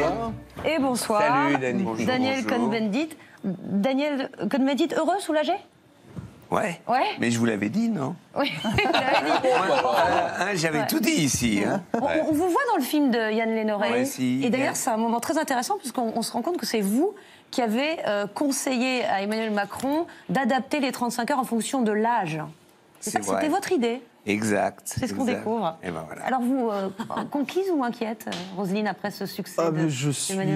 bonsoir. Et bonsoir. Salut Daniel. Bonjour, Daniel Cohn-Bendit. Daniel Cohn-Bendit, heureux, soulagé? Ouais. Mais je vous l'avais dit, non? Oui, vous l'avez dit. J'avais tout dit ici. Hein. On vous voit dans le film de Yann Lenorey. Ouais, si, et d'ailleurs, c'est un moment très intéressant puisqu'on se rend compte que c'est vous qui avez conseillé à Emmanuel Macron d'adapter les 35 heures en fonction de l'âge. C'était votre idée. Exact. C'est ce qu'on découvre. Et ben voilà. Alors vous, conquise ou inquiète, Roselyne, après ce succès d'Emmanuel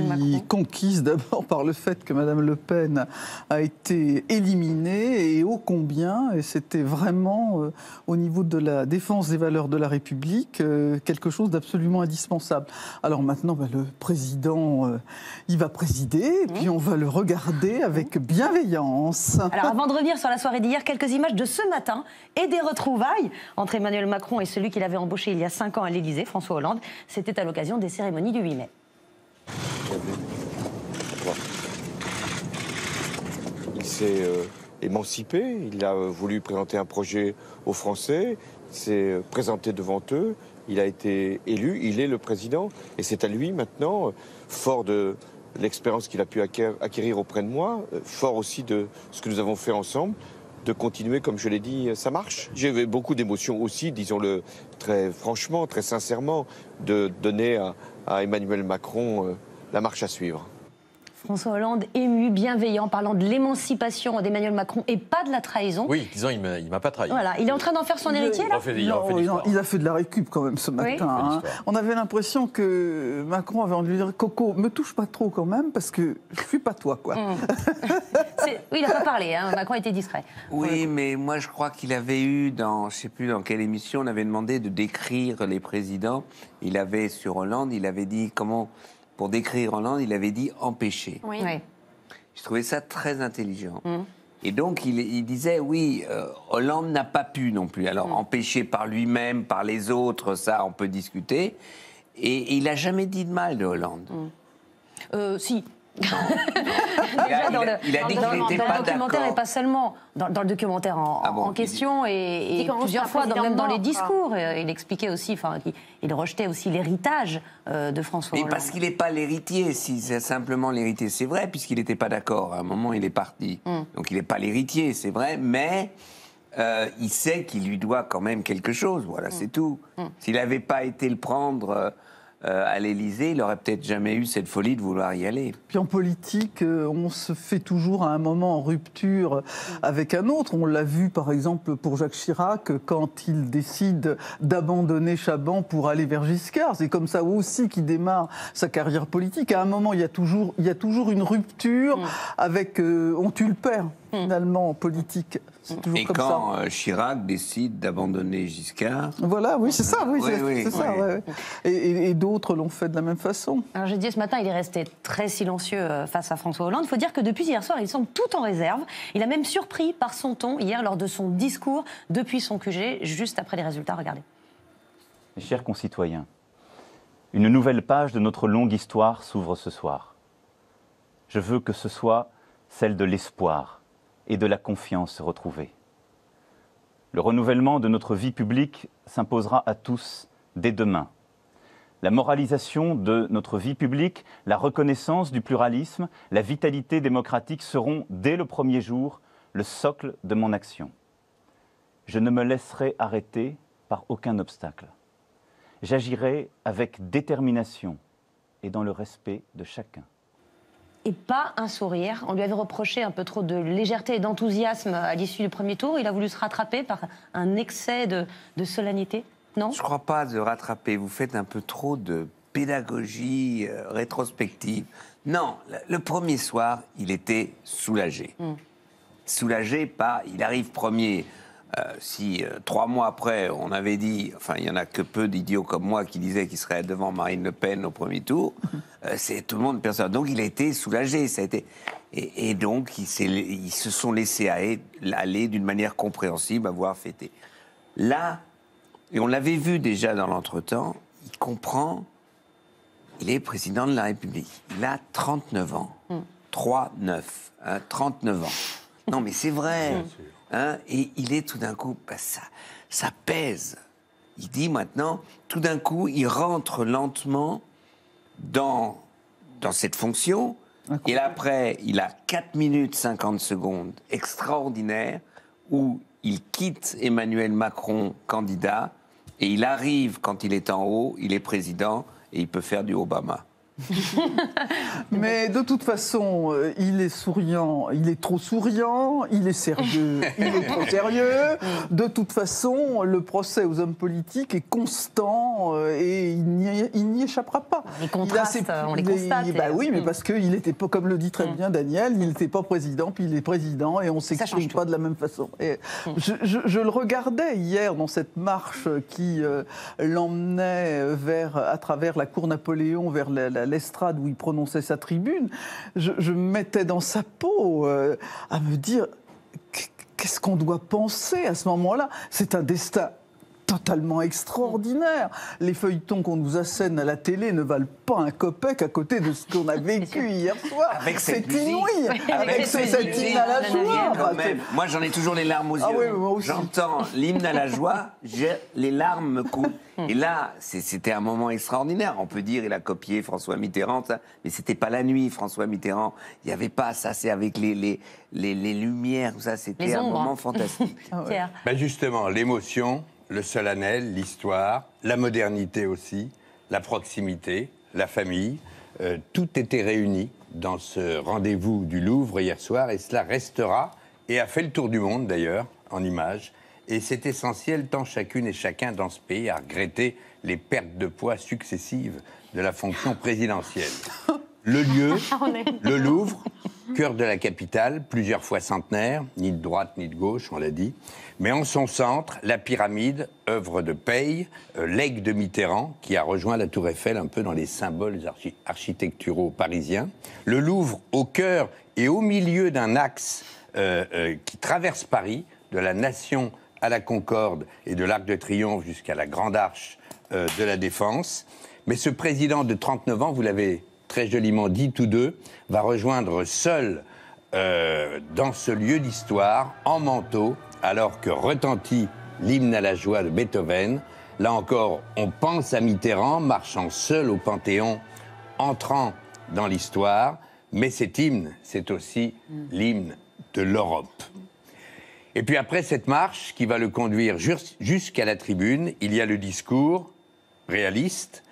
Macron? Je suis conquise d'abord par le fait que Mme Le Pen a été éliminée, et ô combien, et c'était vraiment, au niveau de la défense des valeurs de la République, quelque chose d'absolument indispensable. Alors maintenant, le président, il va présider, et puis on va le regarder avec bienveillance. Alors avant de revenir sur la soirée d'hier, quelques images de ce matin et des retrouvailles entre Emmanuel Macron et celui qu'il avait embauché il y a 5 ans à l'Élysée, François Hollande. C'était à l'occasion des cérémonies du 8 mai. Il s'est émancipé, il a voulu présenter un projet aux Français, il s'est présenté devant eux, il a été élu, il est le président. Et c'est à lui maintenant, fort de l'expérience qu'il a pu acquérir auprès de moi, fort aussi de ce que nous avons fait ensemble, de continuer, comme je l'ai dit, ça marche. J'ai eu beaucoup d'émotions aussi, disons-le très franchement, très sincèrement, de donner à Emmanuel Macron la marche à suivre. François Hollande, ému, bienveillant, parlant de l'émancipation d'Emmanuel Macron et pas de la trahison. Oui, disant, il ne m'a pas trahi. Voilà, il est en train d'en faire son héritier, là ? Il a fait de la récup, quand même, ce matin. Oui. Hein. On avait l'impression que Macron avait envie de dire « Coco, me touche pas trop, quand même, parce que je suis pas toi, quoi. » Oui, il n'a pas parlé, hein. Macron était distrait. Oui, mais moi, je crois qu'il avait eu, dans, je ne sais plus dans quelle émission, on avait demandé de décrire les présidents. Il avait, sur Hollande, il avait dit comment... Pour décrire Hollande, il avait dit « empêcher ». Oui. Je trouvais ça très intelligent. Et donc, il disait, oui, Hollande n'a pas pu non plus. Alors, empêcher par lui-même, par les autres, ça, on peut discuter. Et il n'a jamais dit de mal de Hollande. Si. Il a dit qu'il n'était pas d'accord. Dans le documentaire, et pas seulement. Dans le documentaire en question, et plusieurs fois, même dans les discours, il expliquait aussi, enfin, il rejetait aussi l'héritage de François Hollande. Mais parce qu'il n'est pas l'héritier, si c'est simplement l'héritier, c'est vrai, puisqu'il n'était pas d'accord. À un moment, il est parti. Donc il n'est pas l'héritier, c'est vrai, mais il sait qu'il lui doit quand même quelque chose. Voilà, c'est tout. S'il n'avait pas été le prendre... à l'Élysée, il n'aurait peut-être jamais eu cette folie de vouloir y aller. Puis en politique, on se fait toujours à un moment en rupture avec un autre. On l'a vu par exemple pour Jacques Chirac, quand il décide d'abandonner Chaban pour aller vers Giscard. C'est comme ça aussi qu'il démarre sa carrière politique. À un moment, il y a toujours une rupture avec... on tue le père, finalement, en politique. C'est toujours comme ça. Et quand Chirac décide d'abandonner Giscard... Voilà, oui, c'est ça. Et d'autres l'ont fait de la même façon. Alors j'ai dit ce matin, il est resté très silencieux face à François Hollande. Il faut dire que depuis hier soir, il semble tout en réserve. Il a même surpris par son ton hier lors de son discours depuis son QG, juste après les résultats. Regardez. Mes chers concitoyens, une nouvelle page de notre longue histoire s'ouvre ce soir. Je veux que ce soit celle de l'espoir et de la confiance retrouvée. Le renouvellement de notre vie publique s'imposera à tous dès demain. La moralisation de notre vie publique, la reconnaissance du pluralisme, la vitalité démocratique seront, dès le premier jour, le socle de mon action. Je ne me laisserai arrêter par aucun obstacle. J'agirai avec détermination et dans le respect de chacun. Et pas un sourire. On lui avait reproché un peu trop de légèreté et d'enthousiasme à l'issue du premier tour. Il a voulu se rattraper par un excès de solennité. Non ? Je ne crois pas de rattraper. Vous faites un peu trop de pédagogie rétrospective. Non, le premier soir, il était soulagé. Soulagé par... Il arrive premier. Si 3 mois après, on avait dit... Enfin, il n'y en a que peu d'idiots comme moi qui disaient qu'il serait devant Marine Le Pen au premier tour. C'est tout le monde, personne. Donc, il a été soulagé. Ça a été... et donc, ils se sont laissés aller d'une manière compréhensible, avoir fêté. Là... Et on l'avait vu déjà dans l'entretemps, il comprend, il est président de la République. Il a 39 ans. 3-9. Hein, 39 ans. Non, mais c'est vrai. Hein, et il est tout d'un coup... Bah, ça pèse. Il dit maintenant, tout d'un coup, il rentre lentement dans dans cette fonction. Incroyable. Et là, après, il a 4 minutes 50 secondes extraordinaires où il quitte Emmanuel Macron candidat et il arrive, quand il est en haut, il est président et il peut faire du Obama. Mais de toute façon, il est souriant, il est trop souriant, il est sérieux, il est trop sérieux. De toute façon, le procès aux hommes politiques est constant et il n'y échappera pas. Les contrastes, on les constate. Bah oui, mais parce qu'il n'était pas, comme le dit très bien Daniel, il n'était pas président, puis il est président et on ne s'exprime pas de la même façon. Et je le regardais hier dans cette marche qui l'emmenait à travers la cour Napoléon, vers l'estrade où il prononçait sa tribune, je me mettais dans sa peau à me dire qu'est-ce qu'on doit penser à ce moment-là. C'est un destin totalement extraordinaire. Les feuilletons qu'on nous assène à la télé ne valent pas un copec à côté de ce qu'on a vécu hier soir. C'est inouï, avec cette hymne à la joie. Moi, j'en ai toujours les larmes aux yeux. Ah oui, j'entends l'hymne à la joie, les larmes me coulent. Et là, c'était un moment extraordinaire. On peut dire il a copié François Mitterrand, ça, mais c'était pas la nuit, François Mitterrand. Il n'y avait pas ça, c'est avec les lumières, tout ça. C'était un moment fantastique. Ah ouais. Ben justement, l'émotion, le solennel, l'histoire, la modernité aussi, la proximité, la famille, tout était réuni dans ce rendez-vous du Louvre hier soir et cela restera, et a fait le tour du monde d'ailleurs, en images. Et c'est essentiel tant chacune et chacun dans ce pays a regretté les pertes de poids successives de la fonction présidentielle. Le lieu, le Louvre, cœur de la capitale, plusieurs fois centenaire, ni de droite ni de gauche, on l'a dit, mais en son centre, la pyramide, œuvre de Paye, legs de Mitterrand, qui a rejoint la Tour Eiffel un peu dans les symboles architecturaux parisiens. Le Louvre au cœur et au milieu d'un axe qui traverse Paris, de la Nation à la Concorde et de l'Arc de Triomphe jusqu'à la Grande Arche de la Défense. Mais ce président de 39 ans, vous l'avez très joliment dit tous deux, va rejoindre seul dans ce lieu d'histoire, en manteau, alors que retentit l'hymne à la joie de Beethoven. Là encore, on pense à Mitterrand, marchant seul au Panthéon, entrant dans l'histoire. Mais cet hymne, c'est aussi l'hymne de l'Europe. Et puis après cette marche, qui va le conduire jusqu'à la tribune, il y a le discours réaliste,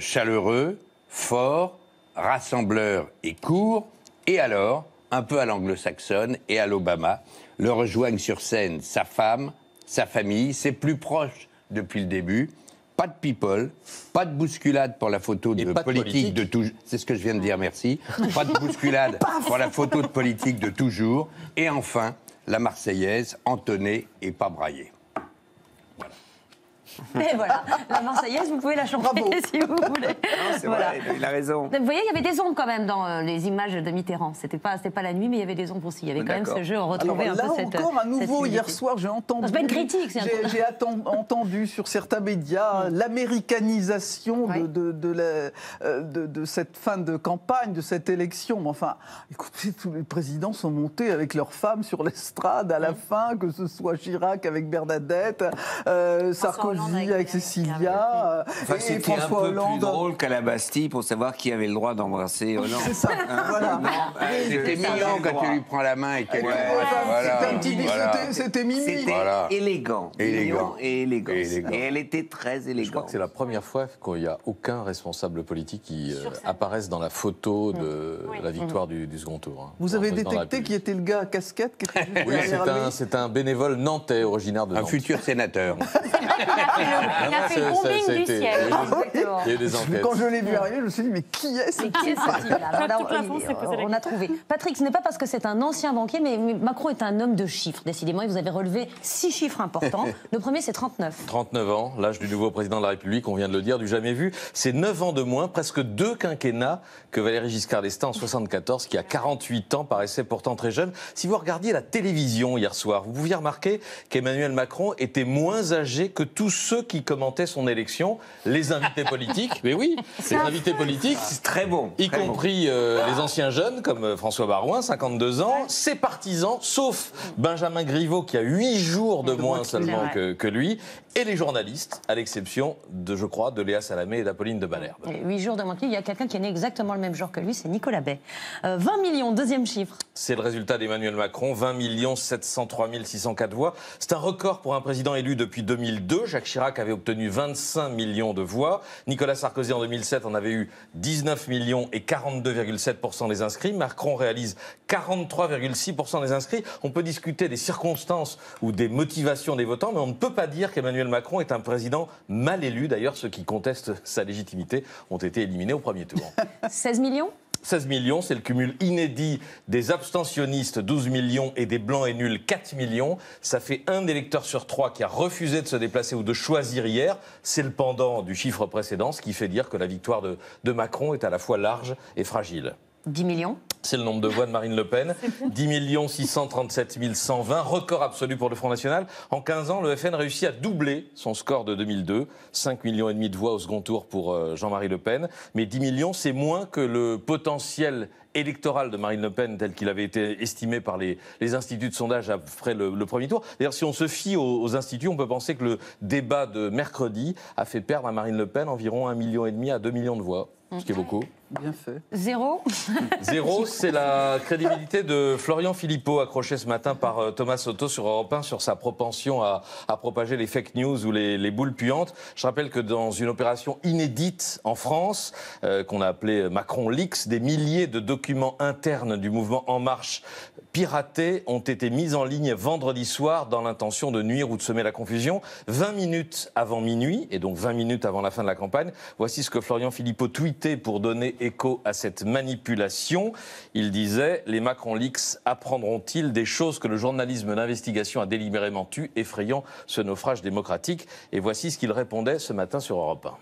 chaleureux, fort, rassembleur et court. Et alors, un peu à l'anglo-saxonne et à l'Obama, le rejoignent sur scène sa femme, sa famille, ses plus proches depuis le début. Pas de people, pas de bousculade pour la photo de politique de toujours. C'est ce que je viens de dire, merci. Pas de bousculade pour la photo de politique de toujours. Et enfin, la Marseillaise, entonnée et pas braillée. Voilà. Et voilà, la Marseillaise, vous pouvez la chanter si vous voulez. Non, voilà. Vrai, il a raison. Vous voyez, il y avait des ombres quand même dans les images de Mitterrand. C'était pas la nuit, mais il y avait des ombres aussi. Il y avait quand même ce jeu, on retrouvait un peu cette... Là encore, à nouveau, hier soir, j'ai entendu... C'est pas une critique, c'est un... J'ai entendu sur certains médias l'américanisation de cette fin de campagne, de cette élection. Mais enfin, écoutez, tous les présidents sont montés avec leurs femmes sur l'estrade à la fin, que ce soit Chirac avec Bernadette, Sarkozy avec Cécilia, enfin, c'était un peu plus drôle qu'à la Bastille pour savoir qui avait le droit d'embrasser Hollande. C'est ça, voilà. C'était Milan quand tu lui prends la main et qu'elle... Ouais, c'était Mimi. C'était élégant. Élégant. Et elle était très élégante. Je crois que c'est la première fois qu'il n'y a aucun responsable politique qui apparaisse dans la photo de la victoire du second tour. Vous avez détecté qui était le gars à casquette? Oui, c'est un bénévole nantais originaire de Nantes. Un futur sénateur. Il a fait le bombing du ciel. Quand je l'ai vu arriver, je me suis dit, mais qui est ce type-là? On a trouvé. Patrick, ce n'est pas parce que c'est un ancien banquier, mais Macron est un homme de chiffres, décidément. Et vous avez relevé 6 chiffres importants. Le premier, c'est 39. 39 ans, l'âge du nouveau président de la République, on vient de le dire, du jamais vu. C'est 9 ans de moins, presque 2 quinquennats que Valéry Giscard d'Estaing en 1974, qui à 48 ans paraissait pourtant très jeune. Si vous regardiez la télévision hier soir, vous pouviez remarquer qu'Emmanuel Macron était moins âgé que tous ceux qui commentaient son élection, les invités politiques, mais oui, les invités politiques, c'est très bon, y compris les anciens jeunes comme François Barouin, 52 ans, ses partisans, sauf Benjamin Griveaux qui a 8 jours de moins seulement que lui, et les journalistes, à l'exception, de, je crois, de Léa Salamé et d'Apolline de Malherbe. 8 jours de mentir, il y a quelqu'un qui est né exactement le même jour que lui, c'est Nicolas Bay. 20 millions, deuxième chiffre. C'est le résultat d'Emmanuel Macron, 20 703 604 voix. C'est un record pour un président élu depuis 2002. Jacques Chirac avait obtenu 25 millions de voix. Nicolas Sarkozy, en 2007, en avait eu 19 millions et 42,7% des inscrits. Macron réalise 43,6% des inscrits. On peut discuter des circonstances ou des motivations des votants, mais on ne peut pas dire qu'Emmanuel Macron est un président mal élu. D'ailleurs, ceux qui contestent sa légitimité ont été éliminés au premier tour. 16 millions ? 16 millions, c'est le cumul inédit des abstentionnistes, 12 millions, et des blancs et nuls, 4 millions. Ça fait un électeur sur 3 qui a refusé de se déplacer ou de choisir hier. C'est le pendant du chiffre précédent, ce qui fait dire que la victoire de Macron est à la fois large et fragile. 10 millions ? C'est le nombre de voix de Marine Le Pen. 10 637 120, record absolu pour le Front National. En 15 ans, le FN réussit à doubler son score de 2002. 5,5 millions de voix au second tour pour Jean-Marie Le Pen. Mais 10 millions, c'est moins que le potentiel électoral de Marine Le Pen tel qu'il avait été estimé par les instituts de sondage après le premier tour. D'ailleurs, si on se fie aux instituts, on peut penser que le débat de mercredi a fait perdre à Marine Le Pen environ 1,5 million à 2 millions de voix, ce qui est beaucoup. Bien fait. Zéro. Zéro, c'est la crédibilité de Florian Philippot, accroché ce matin par Thomas Soto sur Europe 1 sur sa propension à propager les fake news ou les boules puantes. Je rappelle que dans une opération inédite en France, qu'on a appelée Macron Leaks, des milliers de documents internes du mouvement En Marche piratés ont été mis en ligne vendredi soir dans l'intention de nuire ou de semer la confusion. 20 minutes avant minuit, et donc 20 minutes avant la fin de la campagne, voici ce que Florian Philippot tweetait pour donner écho à cette manipulation. Il disait « Les Macron Leaks apprendront-ils des choses que le journalisme d'investigation a délibérément tues, effrayant ce naufrage démocratique ?» Et voici ce qu'il répondait ce matin sur Europe 1.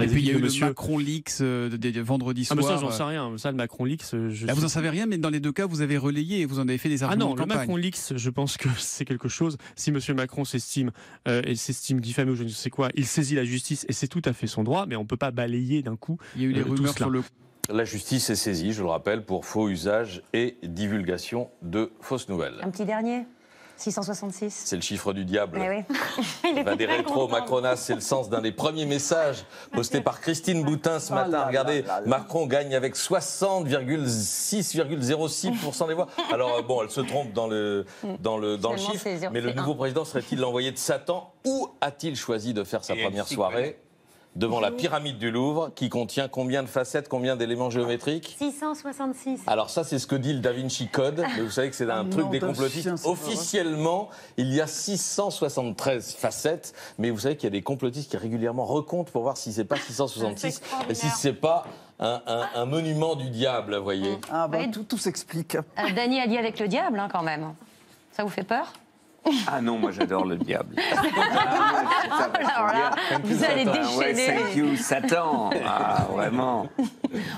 Et puis il y a eu le Macron Leaks vendredi soir. Ah, mais ça, j'en sais rien. Ça, le Macron Leaks. Là, vous en savez rien, mais dans les deux cas, vous avez relayé et vous en avez fait des arguments. Ah non, le Macron Leaks, je pense que c'est quelque chose. Si M. Macron s'estime diffamé ou je ne sais quoi, il saisit la justice et c'est tout à fait son droit, mais on ne peut pas balayer d'un coup. Il y a eu des rumeurs sur le. La justice est saisie, je le rappelle, pour faux usage et divulgation de fausses nouvelles. Un petit dernier. 666. C'est le chiffre du diable. Eh oui. Valéry trop Macronas, c'est le sens d'un des premiers messages postés par Christine Boutin ce matin. Regardez, Macron gagne avec 60,06% des voix. Alors bon, elle se trompe dans le chiffre, mais le nouveau président serait-il l'envoyé de Satan? Où a-t-il choisi de faire sa première soirée? Devant la pyramide du Louvre, qui contient combien de facettes, combien d'éléments géométriques? 666. Alors ça, c'est ce que dit le Da Vinci Code, mais vous savez que c'est un truc des complotistes. Officiellement, il y a 673 facettes, mais vous savez qu'il y a des complotistes qui régulièrement recomptent pour voir si c'est pas 666 et si c'est pas un monument du diable, vous voyez. Ah ben, tout s'explique. Dany allié avec le diable, hein, quand même. Ça vous fait peur? Ah non, moi j'adore le diable. Vous allez déchaîner. Thank you, Satan. Ah, vraiment.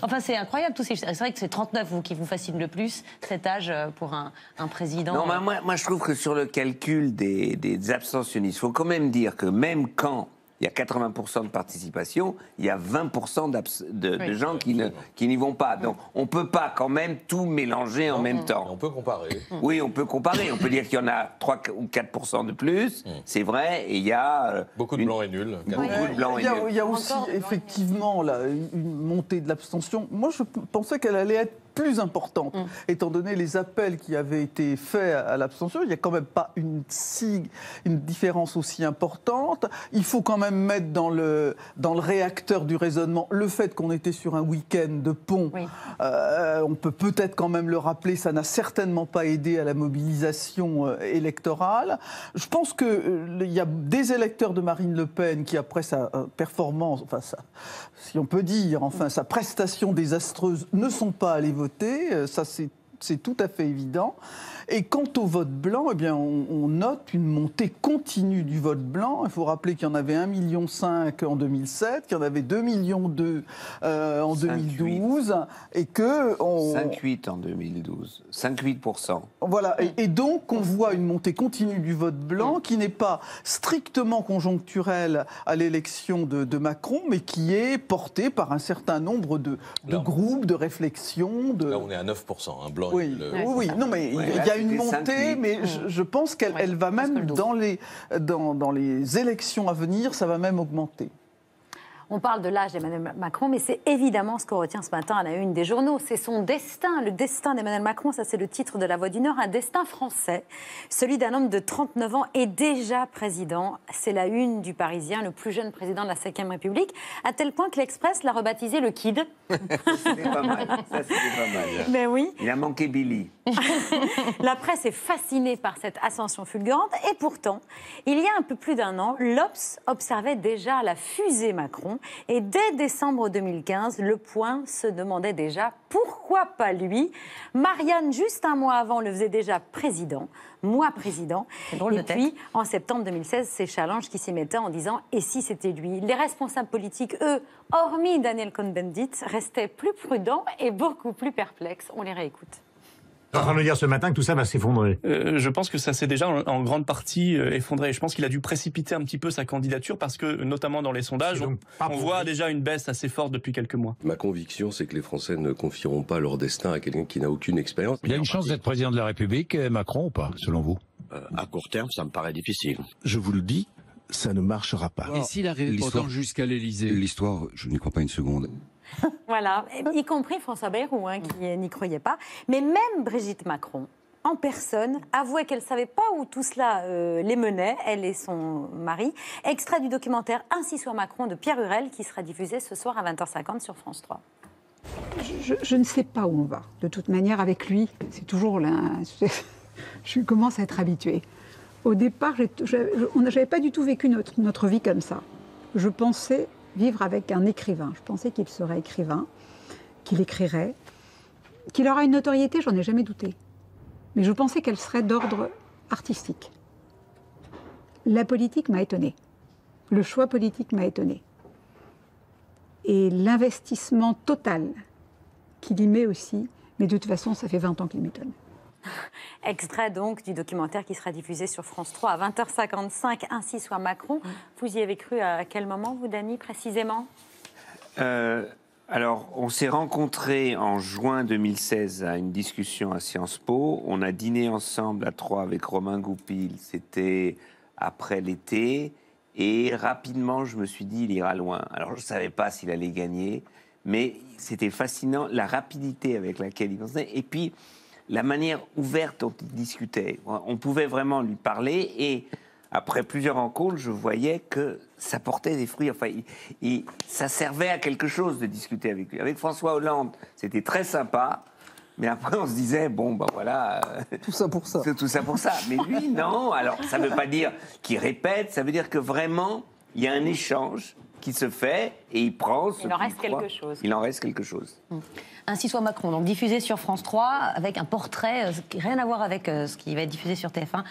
Enfin, c'est incroyable tout ça. C'est vrai que c'est 39, vous, qui vous fascine le plus, cet âge pour un président. Non, mais moi je trouve que sur le calcul des abstentionnistes, il faut quand même dire que même quand il y a 80% de participation, il y a 20% de gens qui n'y vont pas. Donc, on ne peut pas quand même tout mélanger en même temps. On peut comparer. Oui, on peut comparer. On peut dire qu'il y en a 3 ou 4% de plus, c'est vrai, et il y a... Beaucoup de blancs et nuls. Il y a aussi, effectivement, une montée de l'abstention. Moi, je pensais qu'elle allait être plus importante, étant donné les appels qui avaient été faits à l'abstention. Il n'y a quand même pas une différence aussi importante. Il faut quand même mettre dans le réacteur du raisonnement le fait qu'on était sur un week-end de pont. Oui. On peut-être quand même le rappeler, ça n'a certainement pas aidé à la mobilisation électorale. Je pense qu'il y a des électeurs de Marine Le Pen qui, après sa performance, enfin, si on peut dire, sa prestation désastreuse, ne sont pas allés voter, ça c'est tout à fait évident. Et quant au vote blanc, eh bien, on note une montée continue du vote blanc. Il faut rappeler qu'il y en avait 1,5 million en 2007, qu'il y en avait 2,2 millions en 2012. Et que 5,8 en 2012. 5,8%. Voilà. Et donc, on voit une montée continue du vote blanc qui n'est pas strictement conjoncturelle à l'élection de Macron, mais qui est portée par un certain nombre de groupes, de réflexions. Là, on est à 9%. Blanc Oui, oui, non, mais il y a une montée, mais je pense qu'elle va même, dans les élections à venir, ça va même augmenter. On parle de l'âge d'Emmanuel Macron, mais c'est évidemment ce qu'on retient ce matin à la une des journaux. C'est son destin, le destin d'Emmanuel Macron, ça c'est le titre de La Voix du Nord, un destin français, celui d'un homme de 39 ans et déjà président. C'est la une du Parisien, le plus jeune président de la 5e République, à tel point que l'Express l'a rebaptisé le Kid. C'était pas mal, ça c'était pas mal. Mais oui. Il a manqué Billy. La presse est fascinée par cette ascension fulgurante et pourtant, il y a un peu plus d'un an, l'Obs observait déjà la fusée Macron. Et dès décembre 2015, Le Point se demandait déjà pourquoi pas lui. Marianne, juste un mois avant, le faisait déjà président, moi président. Et puis, en septembre 2016, c'est Challenge qui s'y mettait en disant « et si c'était lui ?» Les responsables politiques, eux, hormis Daniel Cohn-Bendit, restaient plus prudents et beaucoup plus perplexes. On les réécoute. Tu es en train de me dire ce matin que tout ça va s'effondrer. Je pense que ça s'est déjà en grande partie effondré. Je pense qu'il a dû précipiter un petit peu sa candidature parce que, notamment dans les sondages, on voit déjà une baisse assez forte depuis quelques mois. Ma conviction, c'est que les Français ne confieront pas leur destin à quelqu'un qui n'a aucune expérience. Il y a une chance d'être président de la République, Macron, ou pas, selon vous? À court terme, ça me paraît difficile. Je vous le dis, ça ne marchera pas. Et s'il arrive pourtant jusqu'à l'Élysée? L'histoire, je n'y crois pas une seconde. Voilà, y compris François Bayrou, hein, qui n'y croyait pas. Mais même Brigitte Macron, en personne, avouait qu'elle ne savait pas où tout cela les menait, elle et son mari. Extrait du documentaire « Ainsi soit Macron » de Pierre Hurel, qui sera diffusé ce soir à 20h50 sur France 3. Je ne sais pas où on va. De toute manière, avec lui, c'est toujours là... Je commence à être habituée. Au départ, on n'avait pas du tout vécu notre vie comme ça. Je pensais... vivre avec un écrivain. Je pensais qu'il serait écrivain, qu'il écrirait, qu'il aura une notoriété, j'en ai jamais douté. Mais je pensais qu'elle serait d'ordre artistique. La politique m'a étonnée. Le choix politique m'a étonnée. Et l'investissement total qu'il y met aussi, mais de toute façon, ça fait 20 ans qu'il m'étonne. Extrait donc du documentaire qui sera diffusé sur France 3 à 20h55, Ainsi soit Macron. Vous y avez cru à quel moment, vous, Dany, précisément? Alors, on s'est rencontrés en juin 2016 à une discussion à Sciences Po. On a dîné ensemble à 3 avec Romain Goupil. C'était après l'été. Et rapidement, je me suis dit, il ira loin. Alors, je ne savais pas s'il allait gagner. Mais c'était fascinant, la rapidité avec laquelle il pensait. Et puis... la manière ouverte dont il discutait. On pouvait vraiment lui parler et après plusieurs rencontres, je voyais que ça portait des fruits. Enfin, ça servait à quelque chose de discuter avec lui. Avec François Hollande, c'était très sympa, mais après on se disait, bon, ben voilà... tout ça pour ça. C'est tout ça pour ça. Mais lui, non. Alors, ça ne veut pas dire qu'il répète, ça veut dire que vraiment, il y a un échange qui se fait et il prend ce qu'il croit. Il en reste quelque chose. Ainsi soit Macron, donc diffusé sur France 3 avec un portrait, rien à voir avec ce qui va être diffusé sur TF1.